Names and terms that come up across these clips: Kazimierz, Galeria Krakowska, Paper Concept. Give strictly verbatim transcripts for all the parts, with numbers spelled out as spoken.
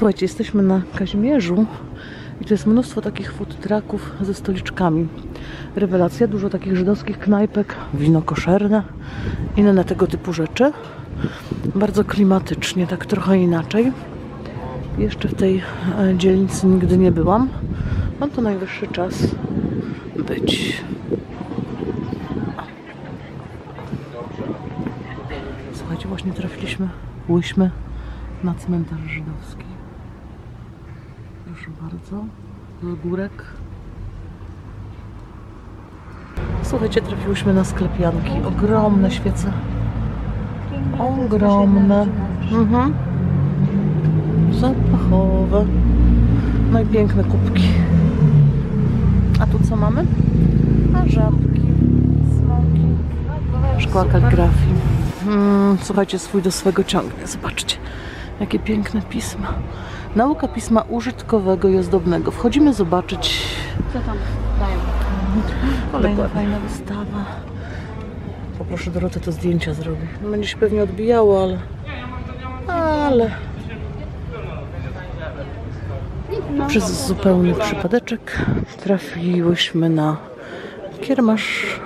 Słuchajcie, jesteśmy na Kazimierzu i to jest mnóstwo takich food trucków ze stoliczkami. Rewelacja, dużo takich żydowskich knajpek, wino koszerne, inne tego typu rzeczy. Bardzo klimatycznie, tak trochę inaczej. Jeszcze w tej dzielnicy nigdy nie byłam. No to najwyższy czas być. Słuchajcie, właśnie trafiliśmy, byliśmy na cmentarz żydowski. Proszę bardzo, z górek. Słuchajcie, trafiłyśmy na sklepianki. Ogromne świece. Ogromne. Mhm. Zapachowe. No i piękne kubki. A tu co mamy? A żabki, smoki, szkła kaligrafii. Mm, słuchajcie, swój do swego ciągnie. Zobaczcie, jakie piękne pisma. Nauka pisma użytkowego i ozdobnego. Wchodzimy zobaczyć. Co tam dają? Kolejna fajna wystawa. Poproszę Dorotę, to zdjęcia zrobię. Będzie się pewnie odbijało, ale... Ale... Przez zupełny przypadeczek trafiłyśmy na kiermasz.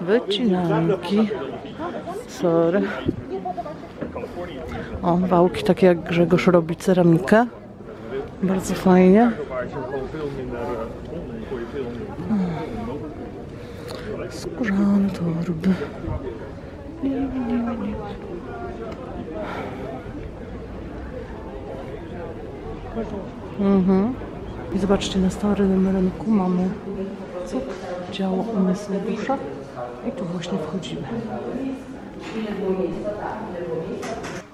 Wycinanki. Sorry. O, wałki takie jak Grzegorz robi ceramikę. Bardzo fajnie. Skórzane torby. Nie, nie, nie. Mhm. I zobaczcie, na starym rynku mamy cuk, działo umysłu dusza. I tu właśnie wchodzimy.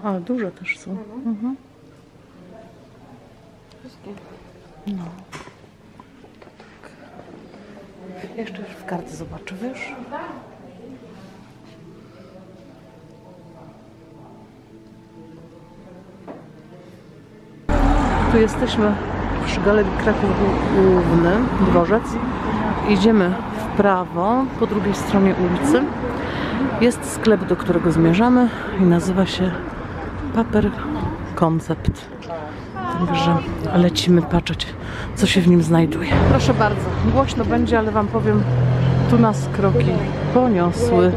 A, duże też są. Mhm. No. Jeszcze w kartce zobaczę, wiesz? Tu jesteśmy przy Galerii Krakowskiej, główny dworzec. Idziemy w prawo, po drugiej stronie ulicy. Jest sklep, do którego zmierzamy i nazywa się Paper Concept. Także lecimy patrzeć, co się w nim znajduje. Proszę bardzo, głośno będzie, ale wam powiem, tu nas kroki poniosły.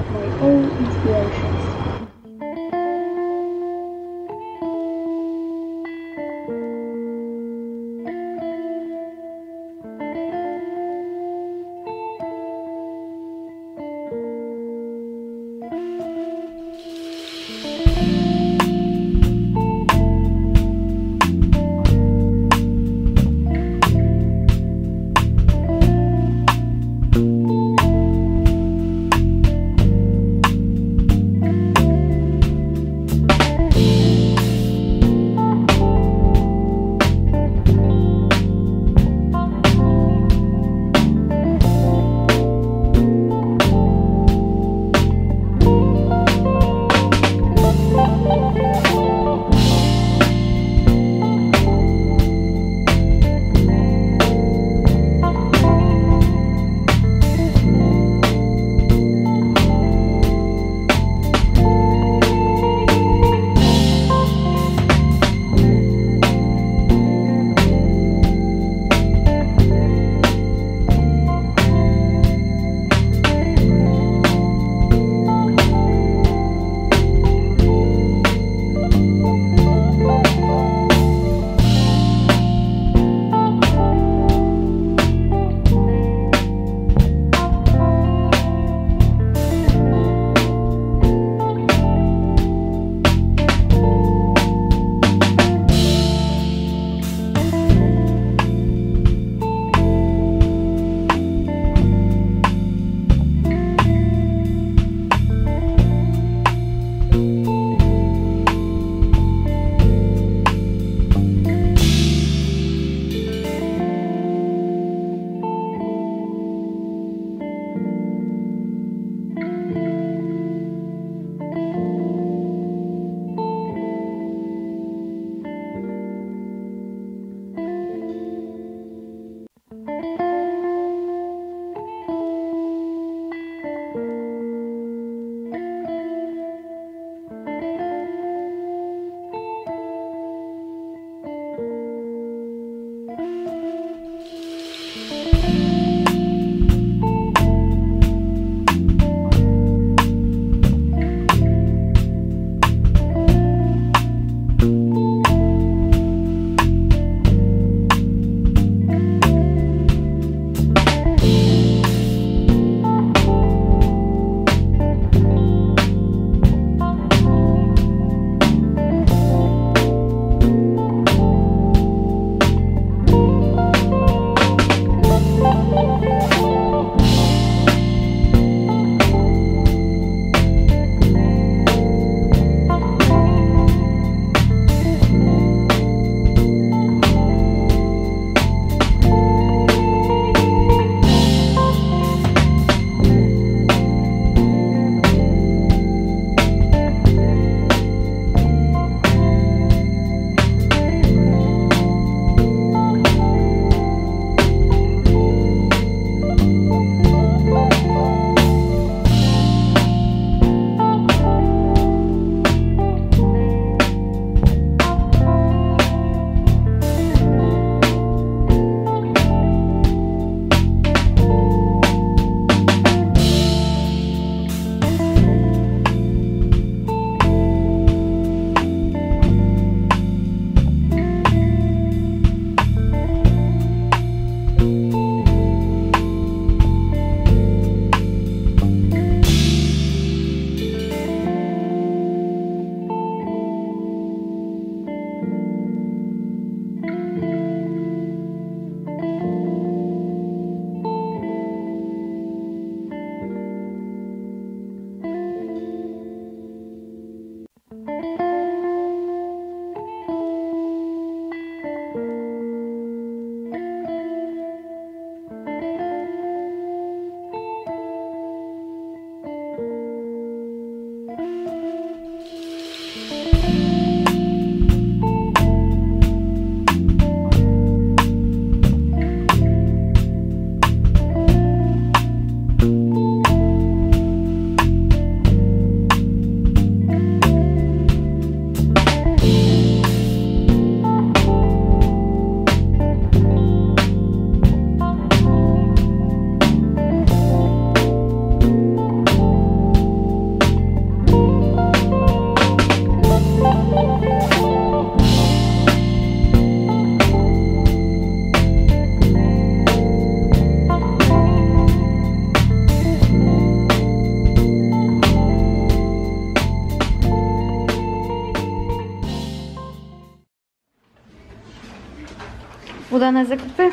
Udane zakupy?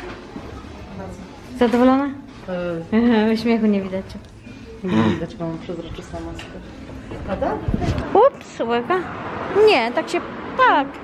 Bardzo. Zadowolona? Yy. Śmiechu nie widać. Nie widać, mam przezroczystą maskę. Prawda? Ups, łyka. Nie, tak się... tak.